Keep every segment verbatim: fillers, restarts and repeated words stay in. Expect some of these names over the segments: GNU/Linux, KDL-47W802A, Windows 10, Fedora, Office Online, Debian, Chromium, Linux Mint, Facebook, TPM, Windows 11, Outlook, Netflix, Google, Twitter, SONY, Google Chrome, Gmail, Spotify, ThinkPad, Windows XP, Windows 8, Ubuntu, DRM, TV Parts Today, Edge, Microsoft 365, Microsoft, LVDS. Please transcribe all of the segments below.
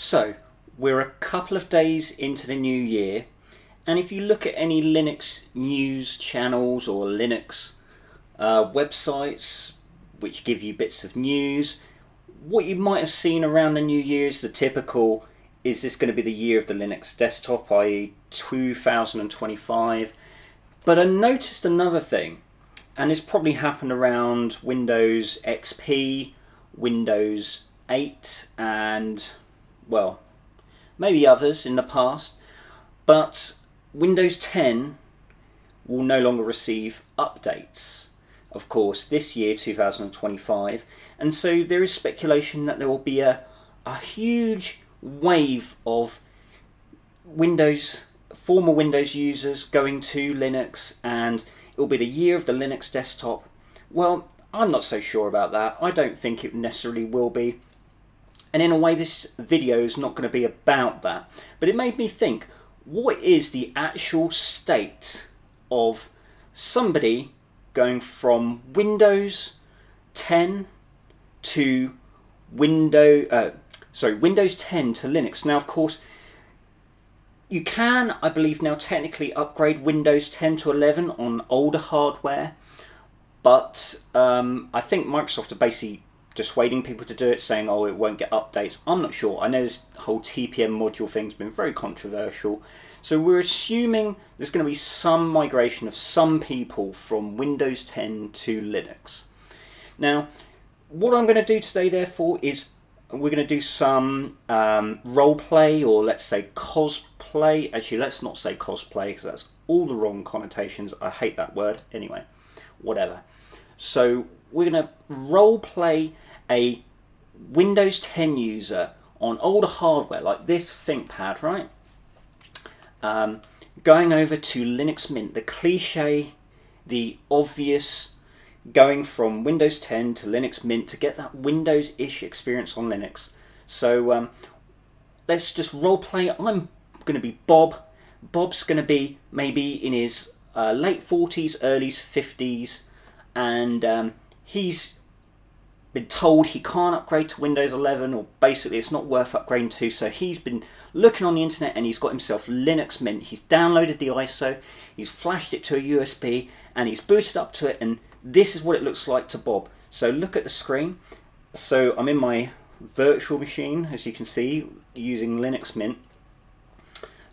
So we're a couple of days into the new year, and if you look at any Linux news channels or Linux uh, websites which give you bits of news, what you might have seen around the new year is the typical, is this going to be the year of the Linux desktop, that is two thousand twenty-five. But I noticed another thing, and this probably happened around Windows X P, Windows eight, and, well, maybe others in the past, but Windows ten will no longer receive updates, of course, this year, two thousand twenty-five, and so there is speculation that there will be a, a huge wave of Windows, former Windows users going to Linux, and it will be the year of the Linux desktop. Well, I'm not so sure about that. I don't think it necessarily will be. And in a way, this video is not going to be about that. But it made me think, what is the actual state of somebody going from Windows ten to window, uh, sorry, Windows ten to Linux? Now, of course, you can, I believe now, technically upgrade Windows ten to eleven on older hardware. But um, I think Microsoft are basically dissuading people to do it, saying, oh, it won't get updates. I'm not sure. I know this whole T P M module thing's been very controversial, so we're assuming there's going to be some migration of some people from Windows ten to Linux. Now, what I'm going to do today, therefore, is we're going to do some um, role play, or let's say cosplay. Actually, let's not say cosplay, because that's all the wrong connotations. I hate that word. Anyway, whatever. So we're going to role play a Windows ten user on older hardware, like this ThinkPad, right? Um, going over to Linux Mint, the cliche, the obvious, going from Windows ten to Linux Mint to get that Windows-ish experience on Linux. So um, let's just role play. I'm going to be Bob. Bob's going to be maybe in his uh, late forties, early fifties, and um, he's been told he can't upgrade to Windows eleven, or basically it's not worth upgrading to, so he's been looking on the internet and he's got himself Linux Mint. He's downloaded the I S O, he's flashed it to a U S B, and he's booted up to it, and this is what it looks like to Bob. So look at the screen. So I'm in my virtual machine, as you can see, using Linux Mint.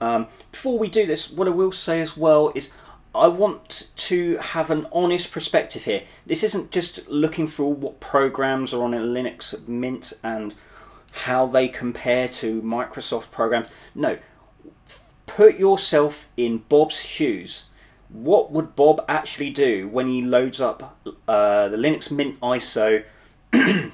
Um, before we do this, what I will say as well is, I want to have an honest perspective here. This isn't just looking for what programs are on a Linux Mint and how they compare to Microsoft programs. No, put yourself in Bob's shoes. What would Bob actually do when he loads up uh, the Linux Mint I S O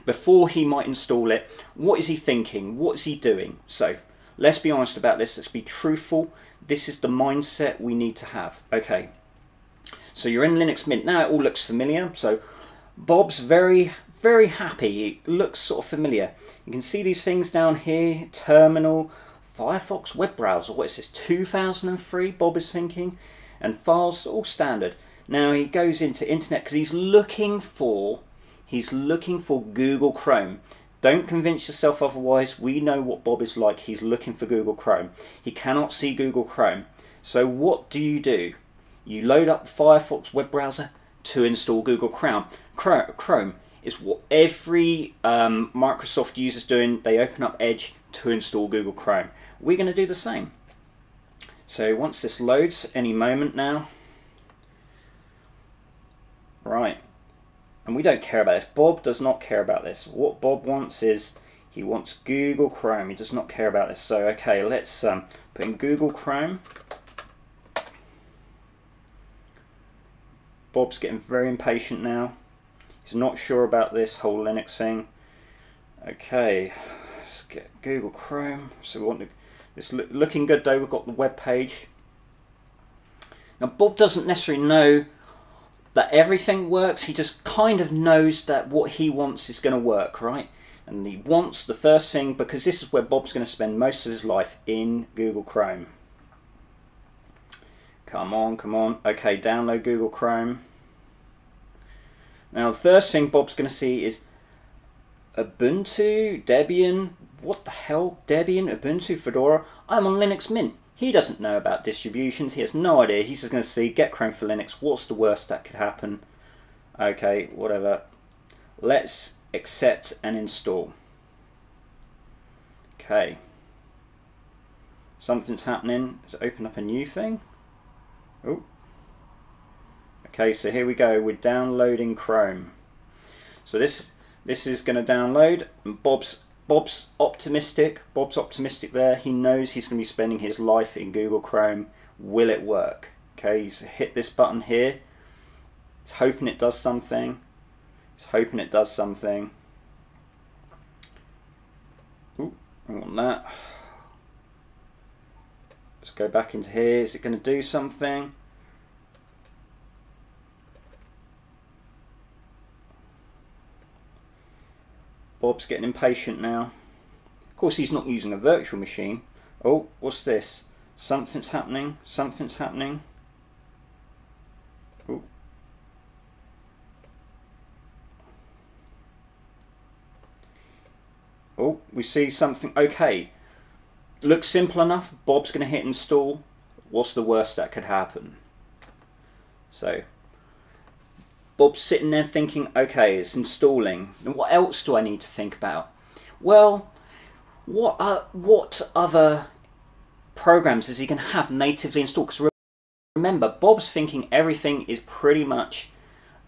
before he might install it? What is he thinking? What is he doing? So let's be honest about this. Let's be truthful. This is the mindset we need to have. Okay, so you're in Linux Mint. Now it all looks familiar. So Bob's very, very happy. It looks sort of familiar. You can see these things down here. Terminal, Firefox web browser. What is this? two thousand three, Bob is thinking. And files, all standard. Now he goes into internet because he's looking for, he's looking for Google Chrome. Don't convince yourself otherwise. We know what Bob is like. He's looking for Google Chrome. He cannot see Google Chrome. So what do you do? You load up the Firefox web browser to install Google Chrome. Chrome is what every um, Microsoft user is doing. They open up Edge to install Google Chrome. We're going to do the same. So once this loads, any moment now. Right. And we don't care about this. Bob does not care about this. What Bob wants is, he wants Google Chrome. He does not care about this. So, okay, let's um, put in Google Chrome. Bob's getting very impatient now. He's not sure about this whole Linux thing. Okay, let's get Google Chrome. So we want the, it's look, looking good though. We've got the web page. Now, Bob doesn't necessarily know that everything works. He just kind of knows that what he wants is going to work, right? And he wants the first thing, because this is where Bob's going to spend most of his life, in Google Chrome. Come on, come on. Okay, download Google Chrome. Now the first thing Bob's going to see is Ubuntu, Debian, What the hell? Debian, Ubuntu, Fedora? I'm on Linux Mint. He doesn't know about distributions. He has no idea. He's just going to see, get Chrome for Linux. What's the worst that could happen? Okay, whatever. Let's accept and install. Okay. Something's happening. Let's open up a new thing. Oh. Okay, so here we go. We're downloading Chrome. So this this is going to download. Bob's Bob's optimistic. Bob's optimistic there. He knows he's going to be spending his life in Google Chrome. Will it work? Okay, he's hit this button here. He's hoping it does something. He's hoping it does something. Ooh, I want that. Let's go back into here. Is it going to do something? Bob's getting impatient now. Of course he's not using a virtual machine. Oh, what's this? Something's happening. Something's happening. Ooh. Oh, we see something. Okay. Looks simple enough. Bob's going to hit install. What's the worst that could happen? So Bob's sitting there thinking, okay, it's installing. And what else do I need to think about? Well, what uh, what other programs is he going to have natively installed? Because remember, Bob's thinking everything is pretty much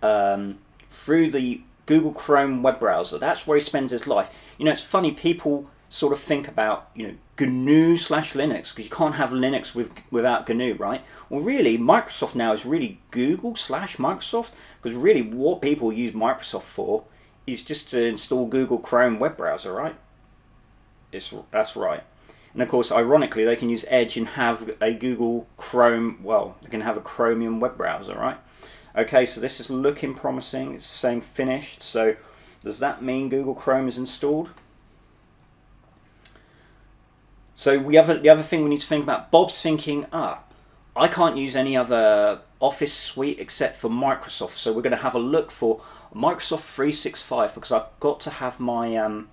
um, through the Google Chrome web browser. That's where he spends his life. You know, it's funny, people sort of think about, you know, G N U slash Linux, because you can't have Linux with, without G N U, right? Well, really, Microsoft now is really Google slash Microsoft, because really what people use Microsoft for is just to install Google Chrome web browser, right? It's, that's right. And of course, ironically, they can use Edge and have a Google Chrome, well, they can have a Chromium web browser, right? Okay, so this is looking promising. It's saying finished. So does that mean Google Chrome is installed? So we have a, the other thing we need to think about, Bob's thinking, ah, I can't use any other Office suite except for Microsoft, so we're going to have a look for Microsoft three sixty-five, because I've got to have my um,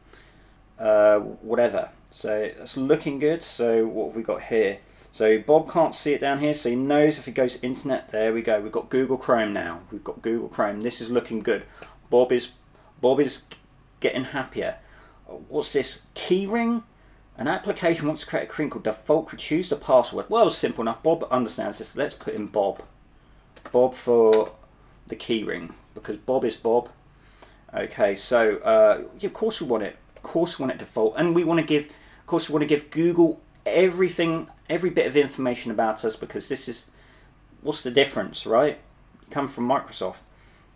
uh, whatever. So that's looking good. So what have we got here? So Bob can't see it down here, so he knows if he goes to internet, there we go. We've got Google Chrome now. We've got Google Chrome. This is looking good. Bob is, Bob is getting happier. What's this? Keyring? An application wants to create a keyring called default could choose the password. Well, simple enough. Bob understands this. Let's put in Bob. Bob for the keyring, because Bob is Bob. Okay, so uh, yeah, of course we want it. Of course we want it default, and we want to give. Of course we want to give Google everything, every bit of information about us, because this is what's the difference, right? You come from Microsoft.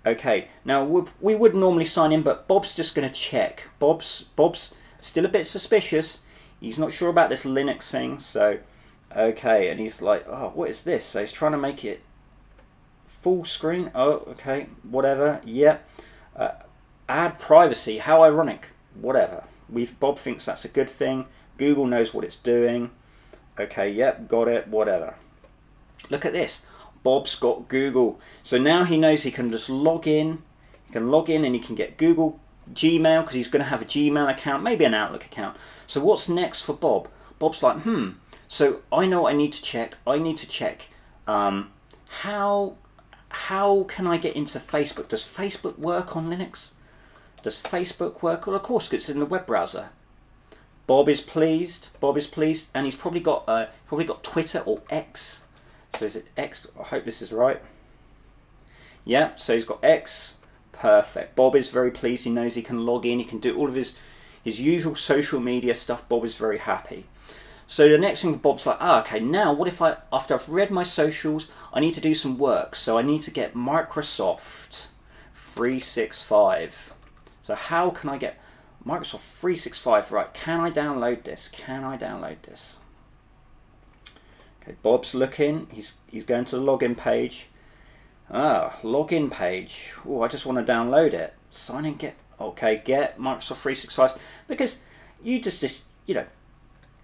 Okay, now we we would normally sign in, but Bob's just going to check. Bob's Bob's still a bit suspicious. He's not sure about this Linux thing, so okay, and he's like, oh, what is this? So he's trying to make it full screen. Oh, okay, whatever. Yeah, uh, add privacy. How ironic. Whatever. We've Bob thinks that's a good thing. Google knows what it's doing. Okay, yep, got it. Whatever. Look at this. Bob's got Google, so now he knows he can just log in. He can log in and he can get Google Gmail, because he's going to have a Gmail account, maybe an Outlook account. So what's next for Bob? Bob's like, hmm, so I know what I need to check. I need to check um, how how can I get into Facebook? Does Facebook work on Linux? Does Facebook work? Well, of course, because it's in the web browser. Bob is pleased. Bob is pleased, and he's probably got uh, probably got Twitter or X. So is it X? I hope this is right. Yeah, so he's got X. Perfect. Bob is very pleased. He knows he can log in. He can do all of his his usual social media stuff. Bob is very happy. So the next thing, Bob's like, ah, okay, now what if I, after I've read my socials, I need to do some work. So I need to get Microsoft three sixty-five. So how can I get Microsoft three sixty-five? Right, can I download this? Can I download this? Okay, Bob's looking. He's, he's going to the login page. Ah, login page. Oh, I just want to download it. Sign in, get, okay, get Microsoft three sixty-five. Because you just, just, you know,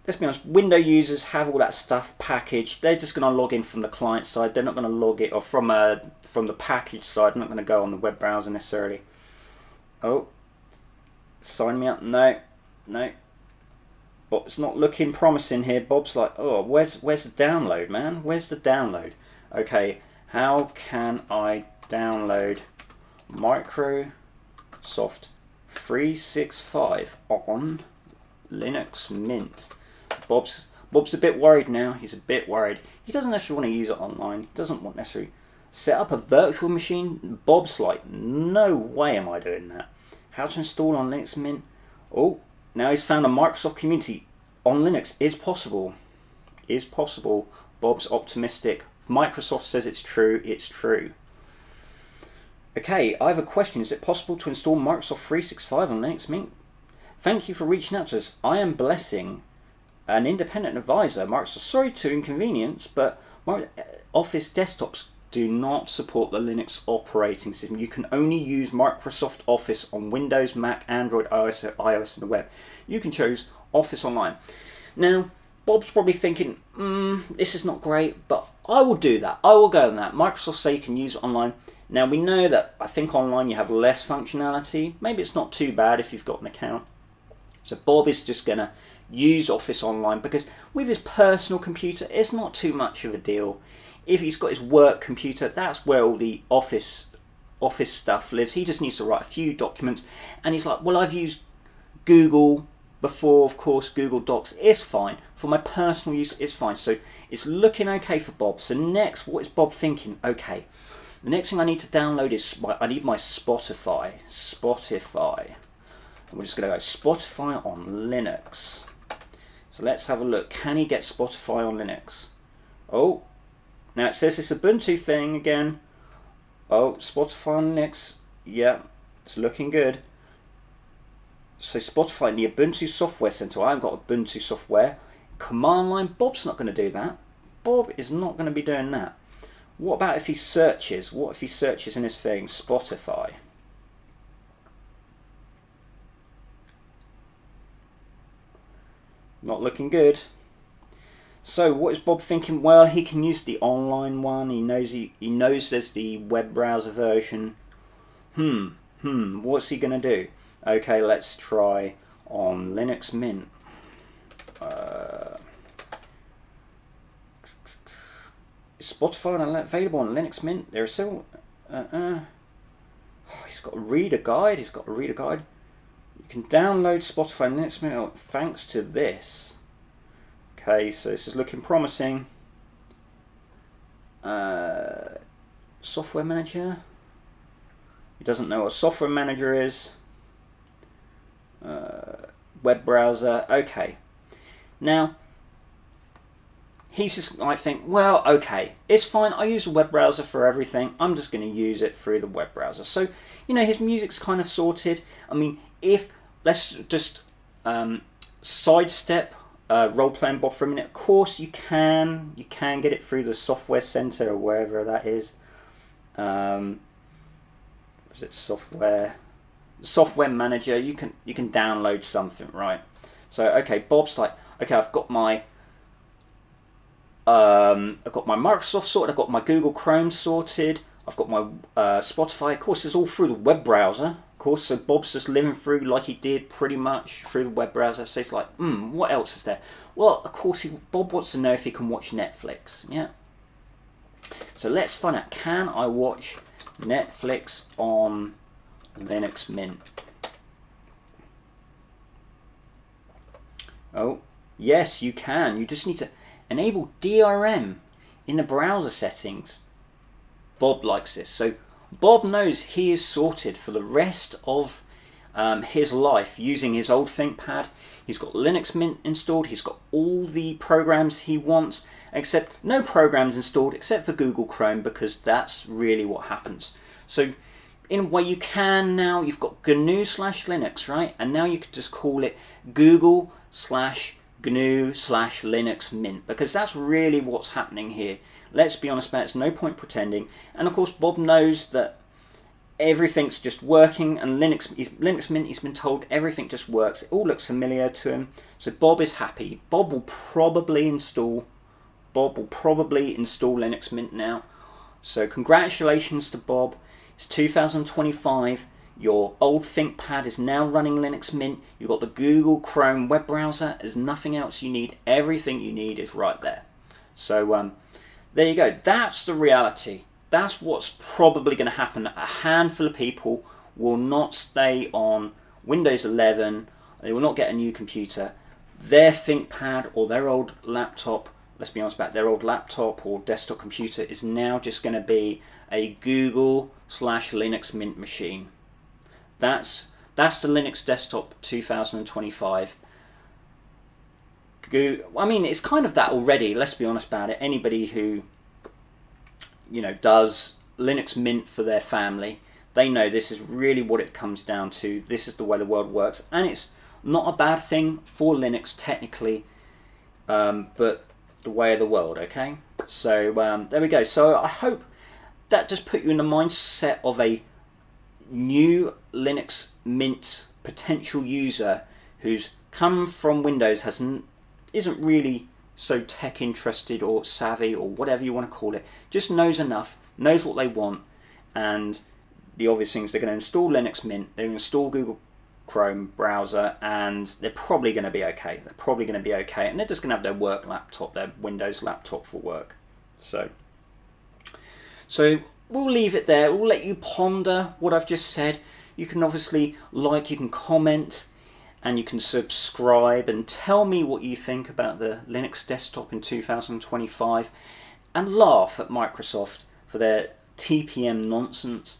let's be honest, Windows users have all that stuff packaged. They're just going to log in from the client side. They're not going to log it, or from, a, from the package side. They're not going to go on the web browser necessarily. Oh, sign me up. No, no. but it's not looking promising here. Bob's like, oh, where's where's the download, man? Where's the download? Okay, how can I download Microsoft three sixty-five on Linux Mint? Bob's Bob's a bit worried now. He's a bit worried. He doesn't necessarily want to use it online. He doesn't want necessarily set up a virtual machine. Bob's like, no way am I doing that. How to install on Linux Mint? Oh, now he's found a Microsoft community on Linux. Is possible. Is possible. Bob's optimistic. Microsoft says it's true. It's true. Okay, I have a question. Is it possible to install Microsoft three sixty-five on Linux Mint? Thank you for reaching out to us. I am Blessing, an independent advisor. Microsoft, sorry to inconvenience, but Office desktops do not support the Linux operating system. You can only use Microsoft Office on Windows, Mac, Android, iOS, iOS and the web. You can choose Office Online. Now, Bob's probably thinking, mm, this is not great, but I will do that. I will go on that. Microsoft say you can use it online. Now, we know that I think online you have less functionality. Maybe it's not too bad if you've got an account. So Bob is just going to use Office Online because with his personal computer, it's not too much of a deal. If he's got his work computer, that's where all the office office stuff lives. He just needs to write a few documents. And he's like, well, I've used Google before, of course, Google Docs is fine. For my personal use, it's fine. So it's looking okay for Bob. So next, what is Bob thinking? Okay, the next thing I need to download is, my, I need my Spotify. Spotify. And we're just going to go Spotify on Linux. So let's have a look. Can he get Spotify on Linux? Oh. Now it says this Ubuntu thing again. Oh, Spotify on Linux. Yeah, it's looking good. So Spotify in the Ubuntu Software Center. I haven't got Ubuntu software. Command line. Bob's not going to do that. Bob is not going to be doing that. What about if he searches? What if he searches in his thing? Spotify. Not looking good. So what is Bob thinking? Well, he can use the online one. He knows he, he knows there's the web browser version. Hmm, hmm, what's he gonna do? Okay, let's try on Linux Mint. Uh, is Spotify available on Linux Mint? There are several, uh, uh. Oh, he's got a reader guide, he's got a reader guide. You can download Spotify on Linux Mint, oh, thanks to this. Okay, so this is looking promising. Uh, software manager. He doesn't know what software manager is. Uh, web browser. Okay. Now, he's just, I think, well, okay, it's fine. I use a web browser for everything. I'm just going to use it through the web browser. So, you know, his music's kind of sorted. I mean, if, let's just um, sidestep Uh, role-playing Bob for a minute. Of course you can you can get it through the software center or wherever that is. Um, was it software software manager? You can you can download something, right? So okay, Bob's like, okay, I've got my um, I've got my Microsoft sorted, I've got my Google Chrome sorted, I've got my uh, Spotify. Of course, it's all through the web browser. Course, so Bob's just living through like he did pretty much through the web browser. So it's like, hmm, what else is there? Well, of course, he, Bob wants to know if he can watch Netflix. Yeah. So let's find out. Can I watch Netflix on Linux Mint? Oh, yes, you can. You just need to enable D R M in the browser settings. Bob likes this. So Bob knows he is sorted for the rest of um, his life using his old ThinkPad. He's got Linux Mint installed. He's got all the programs he wants, except no programs installed except for Google Chrome, because that's really what happens. So in a way you can now, you've got G N U slash Linux, right? And now you could just call it Google slash G N U slash Linux Mint, because that's really what's happening here. Let's be honest about it, it's no point pretending. And of course Bob knows that everything's just working, and Linux, he's, Linux Mint, he's been told everything just works. It all looks familiar to him, so Bob is happy. Bob will probably install, Bob will probably install Linux Mint now. So congratulations to Bob, it's two thousand twenty-five. Your old ThinkPad is now running Linux Mint. You've got the Google Chrome web browser. There's nothing else you need. Everything you need is right there. So um, there you go. That's the reality. That's what's probably going to happen. A handful of people will not stay on Windows eleven. They will not get a new computer. Their ThinkPad or their old laptop, let's be honest about their old laptop or desktop computer, is now just going to be a Google slash Linux Mint machine. That's, that's the Linux Desktop two thousand twenty-five. Google, I mean, it's kind of that already, let's be honest about it. Anybody who, you know, does Linux Mint for their family, they know this is really what it comes down to. This is the way the world works. And it's not a bad thing for Linux, technically, um, but the way of the world, okay? So um, there we go. So I hope that just put you in the mindset of a new Linux Mint potential user who's come from Windows, hasn't isn't really so tech interested or savvy or whatever you want to call it, just knows enough, knows what they want, and the obvious things, they're going to install Linux Mint, they're going to install Google Chrome browser, and they're probably going to be okay. They're probably going to be okay, and they're just going to have their work laptop, their Windows laptop for work. So, so. We'll leave it there. We'll let you ponder what I've just said. You can obviously like, you can comment, and you can subscribe, and tell me what you think about the Linux desktop in two thousand twenty-five, and laugh at Microsoft for their T P M nonsense.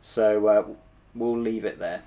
So uh, we'll leave it there.